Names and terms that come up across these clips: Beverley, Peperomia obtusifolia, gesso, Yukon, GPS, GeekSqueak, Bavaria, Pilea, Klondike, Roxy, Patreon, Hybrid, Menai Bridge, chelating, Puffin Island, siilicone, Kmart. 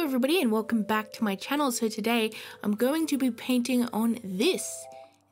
Hello everybody and welcome back to my channel. So today I'm going to be painting on this.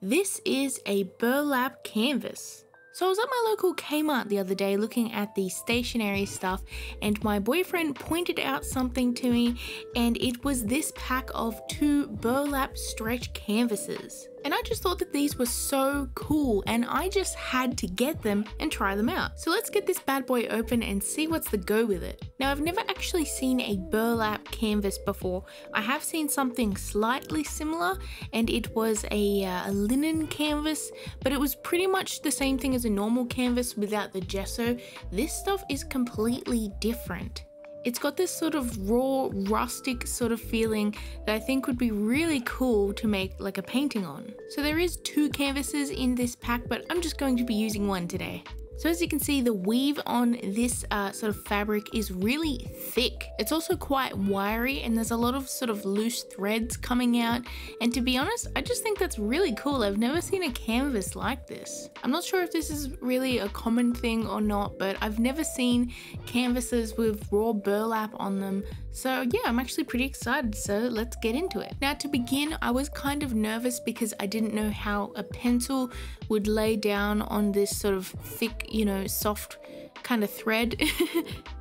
This is a burlap canvas. So I was at my local Kmart the other day looking at the stationery stuff and my boyfriend pointed out something to me and it was this pack of two burlap stretch canvases. And I just thought that these were so cool and I just had to get them and try them out. So let's get this bad boy open and see what's the go with it. Now I've never actually seen a burlap canvas before. I have seen something slightly similar and it was a linen canvas, but it was pretty much the same thing as a normal canvas without the gesso. This stuff is completely different. It's got this sort of raw, rustic sort of feeling that I think would be really cool to make like a painting on. So there is two canvases in this pack, but I'm just going to be using one today. So as you can see, the weave on this sort of fabric is really thick. It's also quite wiry and there's a lot of sort of loose threads coming out. And to be honest, I just think that's really cool. I've never seen a canvas like this. I'm not sure if this is really a common thing or not, but I've never seen canvases with raw burlap on them. So yeah, I'm actually pretty excited. So let's get into it. Now to begin, I was kind of nervous because I didn't know how a pencil would lay down on this sort of thick, you know, soft kind of thread.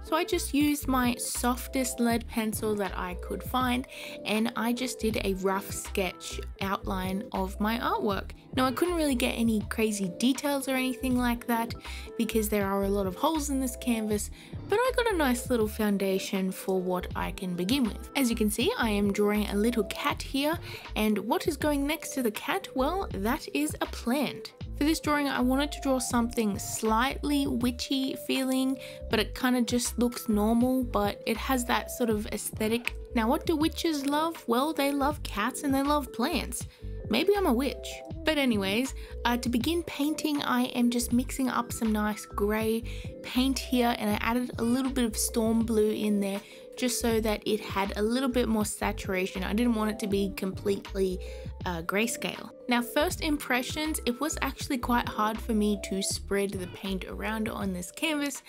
So I just used my softest lead pencil that I could find and I just did a rough sketch outline of my artwork. Now I couldn't really get any crazy details or anything like that because there are a lot of holes in this canvas, but I got a nice little foundation for what I can begin with. As you can see, I am drawing a little cat here, and what is going next to the cat? Well, that is a plant. For this drawing, I wanted to draw something slightly witchy feeling, but it kind of just looks normal, but it has that sort of aesthetic. Now, what do witches love? Well, they love cats and they love plants. Maybe I'm a witch. But anyways, to begin painting, I am just mixing up some nice grey paint here, and I added a little bit of storm blue in there just so that it had a little bit more saturation. I didn't want it to be completely grayscale. Now, first impressions, it was actually quite hard for me to spread the paint around on this canvas.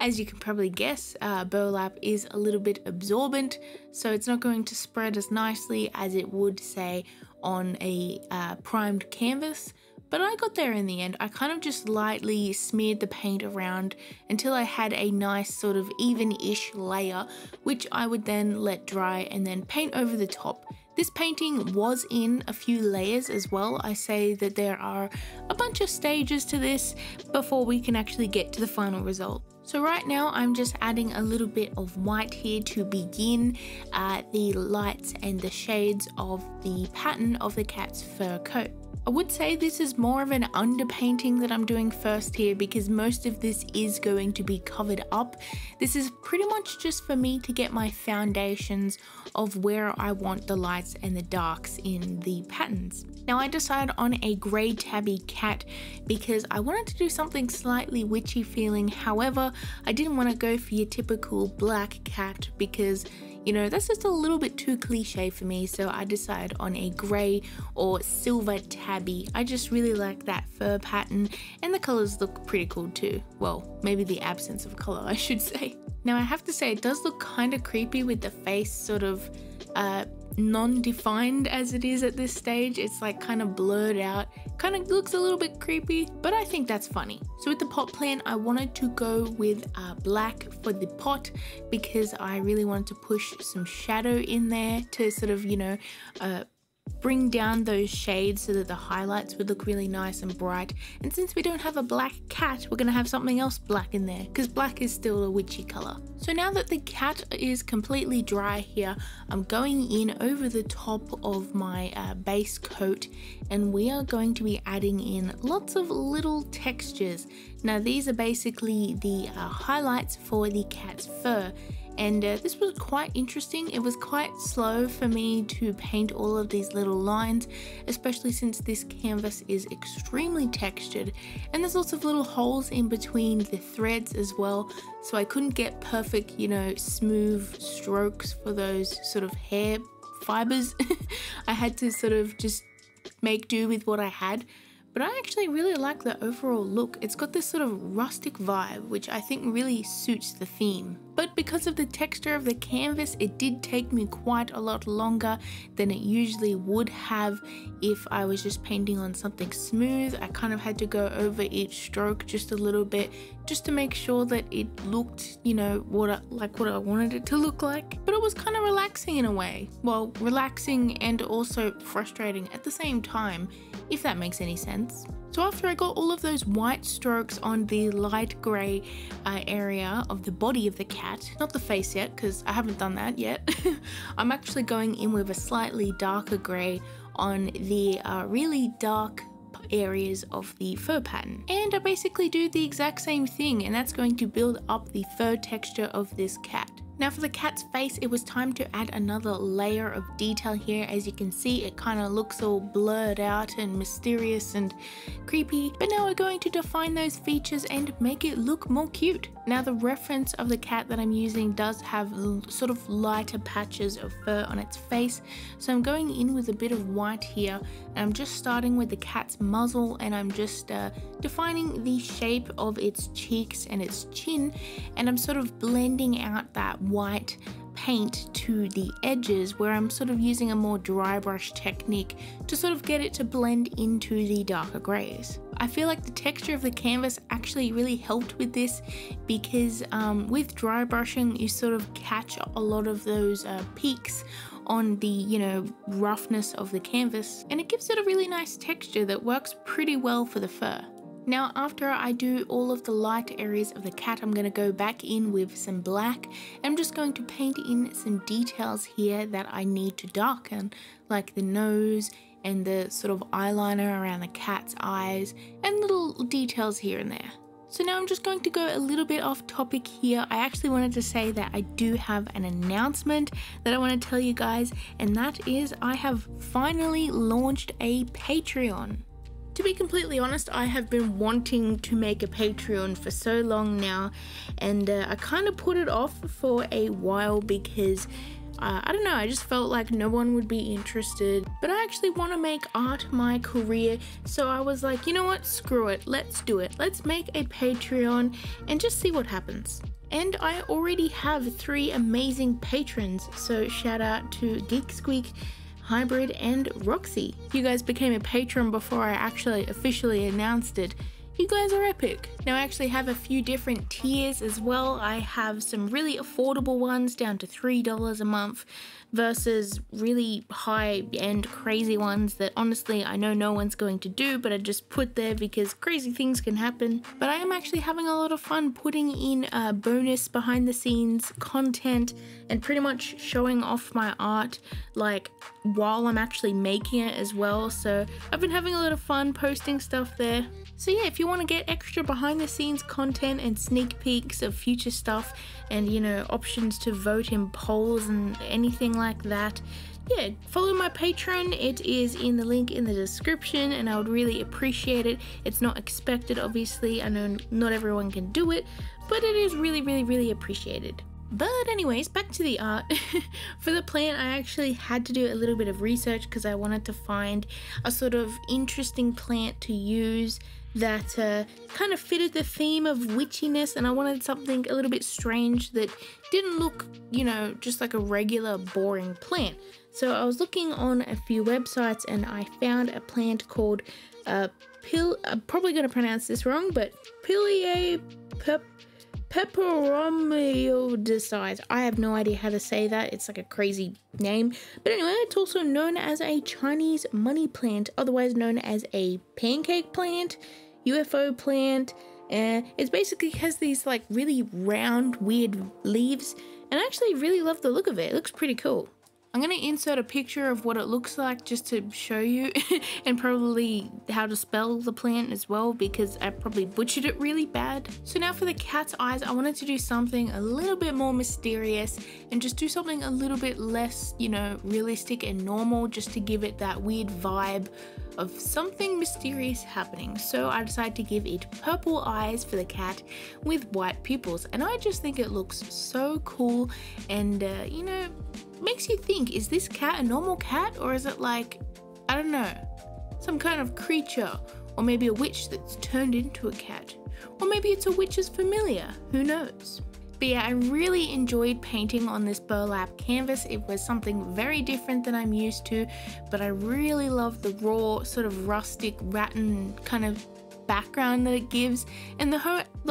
As you can probably guess, burlap is a little bit absorbent, so it's not going to spread as nicely as it would, say, on a primed canvas. But I got there in the end. I kind of just lightly smeared the paint around until I had a nice sort of even-ish layer, which I would then let dry and then paint over the top. This painting was in a few layers as well. I say that there are a bunch of stages to this before we can actually get to the final result. So right now I'm just adding a little bit of white here to begin the lights and the shades of the pattern of the cat's fur coat. I would say this is more of an underpainting that I'm doing first here because most of this is going to be covered up. This is pretty much just for me to get my foundations of where I want the lights and the darks in the patterns. Now I decided on a grey tabby cat because I wanted to do something slightly witchy feeling. However, I didn't want to go for your typical black cat because, you know, that's just a little bit too cliche for me, so I decided on a grey or silver tabby. I just really like that fur pattern and the colours look pretty cool too. Well, maybe the absence of colour, I should say. Now I have to say it does look kind of creepy with the face sort of non-defined as it is at this stage. It's like kind of blurred out, kind of looks a little bit creepy, but I think that's funny. So with the pot plant, I wanted to go with black for the pot because I really wanted to push some shadow in there to sort of, you know, bring down those shades so that the highlights would look really nice and bright. And since we don't have a black cat, we're gonna have something else black in there because black is still a witchy color. So now that the cat is completely dry here, I'm going in over the top of my base coat and we are going to be adding in lots of little textures. Now these are basically the highlights for the cat's fur. And this was quite interesting. It was quite slow for me to paint all of these little lines, especially since this canvas is extremely textured and there's lots of little holes in between the threads as well, so I couldn't get perfect, you know, smooth strokes for those sort of hair fibers. I had to sort of just make do with what I had. But I actually really like the overall look. It's got this sort of rustic vibe, which I think really suits the theme. but because of the texture of the canvas, it did take me quite a lot longer than it usually would have if I was just painting on something smooth. I kind of had to go over each stroke just a little bit just to make sure that it looked, you know, what I wanted it to look like. But it was kind of relaxing in a way. Well, relaxing and also frustrating at the same time, if that makes any sense. So after I got all of those white strokes on the light grey area of the body of the cat, not the face yet because I haven't done that yet, I'm actually going in with a slightly darker grey on the really dark areas of the fur pattern. And I basically do the exact same thing, and that's going to build up the fur texture of this cat. Now for the cat's face, it was time to add another layer of detail here. As you can see, it kind of looks all blurred out and mysterious and creepy. But now we're going to define those features and make it look more cute. Now the reference of the cat that I'm using does have sort of lighter patches of fur on its face. So I'm going in with a bit of white here. And I'm just starting with the cat's muzzle, and I'm just defining the shape of its cheeks and its chin. And I'm sort of blending out that white paint to the edges, where I'm sort of using a more dry brush technique to sort of get it to blend into the darker grays. I feel like the texture of the canvas actually really helped with this, because with dry brushing you sort of catch a lot of those peaks on the, you know, roughness of the canvas, and it gives it a really nice texture that works pretty well for the fur. Now after I do all of the light areas of the cat, I'm going to go back in with some black. I'm just going to paint in some details here that I need to darken, like the nose and the sort of eyeliner around the cat's eyes and little details here and there. So now I'm just going to go a little bit off topic here. I actually wanted to say that I do have an announcement that I want to tell you guys, and that is I have finally launched a Patreon. To be completely honest, I have been wanting to make a Patreon for so long now, and I kind of put it off for a while because I don't know, I just felt like no one would be interested. But I actually want to make art my career, so I was like, you know what, screw it, let's do it. Let's make a Patreon and just see what happens. And I already have 3 amazing patrons, so shout out to GeekSqueak, Hybrid and Roxy. You guys became a patron before I actually officially announced it. You guys are epic. Now I actually have a few different tiers as well. I have some really affordable ones down to $3 a month versus really high-end crazy ones that honestly I know no one's going to do, but I just put there because crazy things can happen. But I am actually having a lot of fun putting in bonus behind the scenes content and pretty much showing off my art like while I'm actually making it as well. So I've been having a lot of fun posting stuff there. So yeah, if you want to get extra behind the scenes content and sneak peeks of future stuff and, you know, options to vote in polls and anything like that, yeah, follow my Patreon. It is in the link in the description, and I would really appreciate it. It's not expected, obviously. I know not everyone can do it, but it is really, really, really appreciated. But anyways, back to the art. For the plant, I actually had to do a little bit of research because I wanted to find a sort of interesting plant to use that kind of fitted the theme of witchiness, and I wanted something a little bit strange that didn't look, you know, just like a regular boring plant. So I was looking on a few websites and I found a plant called I'm probably going to pronounce this wrong, but Pilea Peperomia obtusifolia. I have no idea how to say that. It's like a crazy name. But anyway, it's also known as a Chinese money plant, otherwise known as a pancake plant, UFO plant. It basically has these like really round, weird leaves. And I actually really love the look of it. It looks pretty cool. I'm going to insert a picture of what it looks like just to show you, and probably how to spell the plant as well, because I probably butchered it really bad. So now for the cat's eyes, I wanted to do something a little bit more mysterious and just do something a little bit less, you know, realistic and normal, just to give it that weird vibe of something mysterious happening. So I decided to give it purple eyes for the cat with white pupils, and I just think it looks so cool, and you know, makes you think, is this cat a normal cat, or is it like, I don't know, some kind of creature, or maybe a witch that's turned into a cat, or maybe it's a witch's familiar, who knows. But yeah, I really enjoyed painting on this burlap canvas. It was something very different than I'm used to, but I really love the raw sort of rustic rattan kind of background that it gives, and the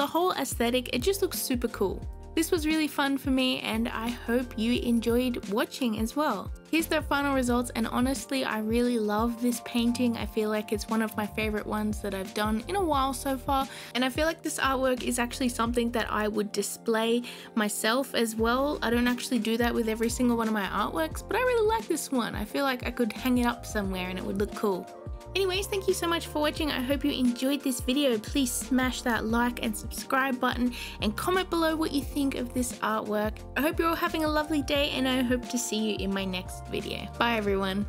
whole aesthetic, it just looks super cool. This was really fun for me, and I hope you enjoyed watching as well. Here's the final results, and honestly, I really love this painting. I feel like it's one of my favorite ones that I've done in a while so far, and I feel like this artwork is actually something that I would display myself as well. I don't actually do that with every single one of my artworks, but I really like this one. I feel like I could hang it up somewhere and it would look cool. Anyways, thank you so much for watching. I hope you enjoyed this video. Please smash that like and subscribe button and comment below what you think of this artwork. I hope you're all having a lovely day, and I hope to see you in my next video. Bye everyone.